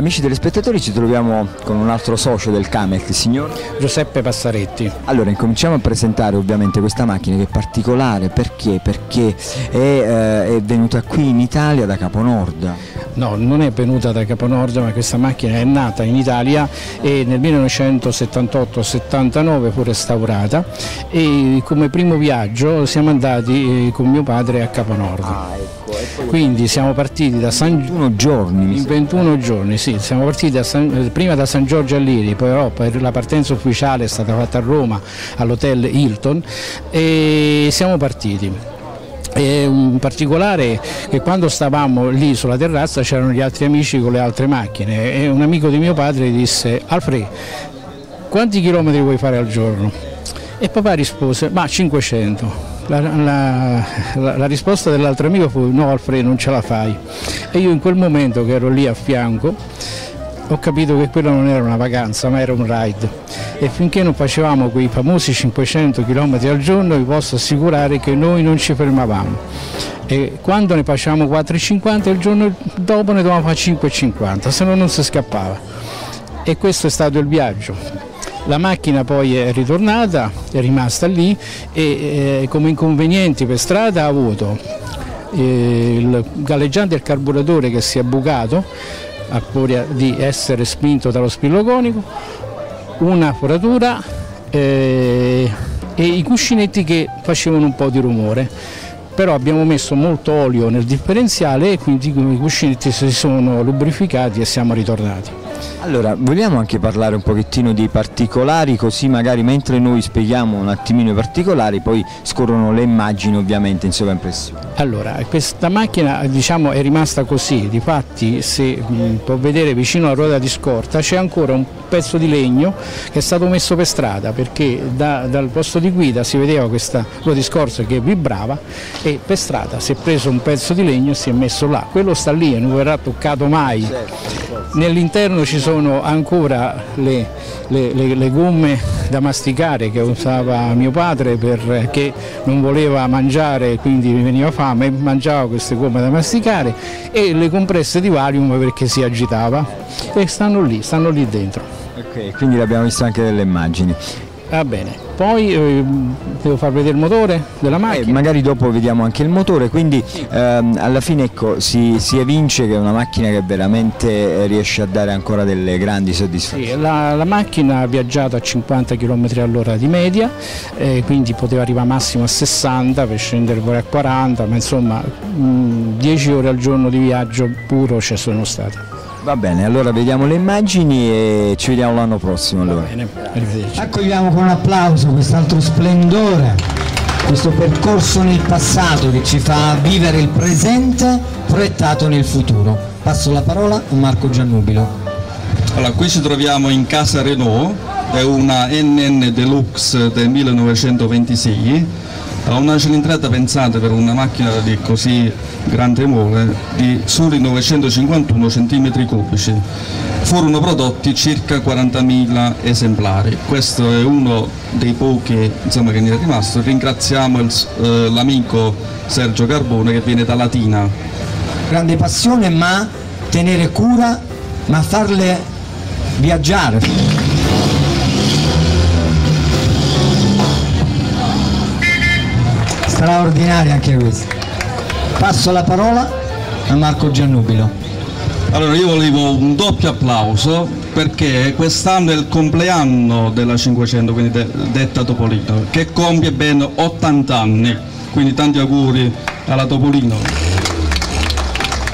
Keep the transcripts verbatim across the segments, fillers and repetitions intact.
Amici telespettatori, ci troviamo con un altro socio del CAMEC, il signor Giuseppe Passaretti. Allora, incominciamo a presentare ovviamente questa macchina che è particolare. Perché? Perché è, eh, è venuta qui in Italia da Caponord. No, non è venuta da Caponord, ma questa macchina è nata in Italia e nel millenovecentosettantotto settantanove fu restaurata e come primo viaggio siamo andati con mio padre a Caponord. Ah, ecco, ecco. Quindi siamo partiti da San Giorgio in ventuno giorni, sì, siamo partiti da San... prima da San Giorgio a Liri, però per la partenza ufficiale è stata fatta a Roma all'hotel Hilton e siamo partiti. È un particolare che quando stavamo lì sulla terrazza c'erano gli altri amici con le altre macchine e un amico di mio padre disse: Alfred, quanti chilometri vuoi fare al giorno? E papà rispose: ma cinquecento. La, la, la, la risposta dell'altro amico fu: no Alfred, non ce la fai. E io in quel momento, che ero lì a fianco, ho capito che quella non era una vacanza ma era un ride, e finché non facevamo quei famosi cinquecento chilometri al giorno vi posso assicurare che noi non ci fermavamo, e quando ne facevamo quattro e cinquanta il giorno dopo ne dovevamo fare cinque e cinquanta, se no non si scappava, e questo è stato il viaggio. La macchina poi è ritornata, è rimasta lì e eh, come inconvenienti per strada ha avuto eh, il galleggiante del carburatore che si è bucato a furia di essere spinto dallo spillogonico, una foratura eh, e i cuscinetti che facevano un po' di rumore. Però abbiamo messo molto olio nel differenziale e quindi i cuscinetti si sono lubrificati e siamo ritornati. Allora, vogliamo anche parlare un pochettino dei particolari, così magari mentre noi spieghiamo un attimino i particolari poi scorrono le immagini ovviamente in sovraimpressione. Allora, questa macchina diciamo è rimasta così, difatti se mh, può vedere vicino alla ruota di scorta c'è ancora un pezzo di legno che è stato messo per strada, perché da, dal posto di guida si vedeva questa ruota di scorta che vibrava e per strada si è preso un pezzo di legno e si è messo là, quello sta lì e non verrà toccato mai. Nell'interno ci sono ancora le, le, le, le gomme da masticare che usava mio padre perché non voleva mangiare, quindi veniva fame e mangiava queste gomme da masticare, e le compresse di Valium perché si agitava, e stanno lì, stanno lì dentro. Ok, quindi l'abbiamo visto anche delle immagini. Va bene, poi eh, devo far vedere il motore della macchina. Eh, magari dopo vediamo anche il motore, quindi ehm, alla fine ecco, si, si evince che è una macchina che veramente riesce a dare ancora delle grandi soddisfazioni. Sì, la, la macchina ha viaggiato a cinquanta chilometri all'ora di media, eh, quindi poteva arrivare massimo a sessanta per scendere pure a quaranta, ma insomma mh, dieci ore al giorno di viaggio puro ci sono state. Va bene, allora vediamo le immagini e ci vediamo l'anno prossimo. Allora. Accogliamo con un applauso quest'altro splendore, questo percorso nel passato che ci fa vivere il presente proiettato nel futuro. Passo la parola a Marco Giannubilo. Allora, qui ci troviamo in casa Renault, è una N N Deluxe del millenovecentoventisei, ha una cilindrata pensata per una macchina di così grande mole di soli novecentocinquantuno centimetri cubici, furono prodotti circa quarantamila esemplari, questo è uno dei pochi insomma, che ne è rimasto. Ringraziamo eh, l'amico Sergio Carbone che viene da Latina. Grande passione, ma tenere cura, ma farle viaggiare. Straordinaria anche questa. Passo la parola a Marco Giannubilo. Allora, io volevo un doppio applauso perché quest'anno è il compleanno della cinquecento, quindi de detta Topolino, che compie ben ottanta anni, quindi tanti auguri alla Topolino.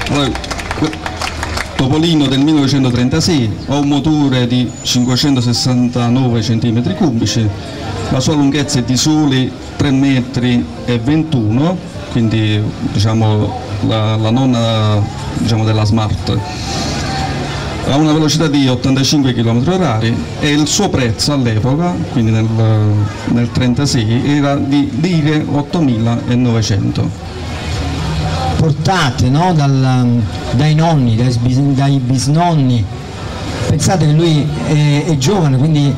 Allora, Topolino del millenovecentotrentasei, ha un motore di cinquecentosessantanove centimetri cubici, la sua lunghezza è di soli tre metri e ventuno, quindi diciamo la, la nonna diciamo, della Smart, ha una velocità di ottantacinque chilometri orari e il suo prezzo all'epoca, quindi nel trentasei, era di lire ottomilanovecento. Portate, no, dal, dai nonni, dai, dai bisnonni, pensate che lui è, è giovane, quindi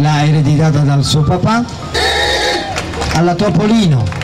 l'ha ereditata dal suo papà. Alla Topolino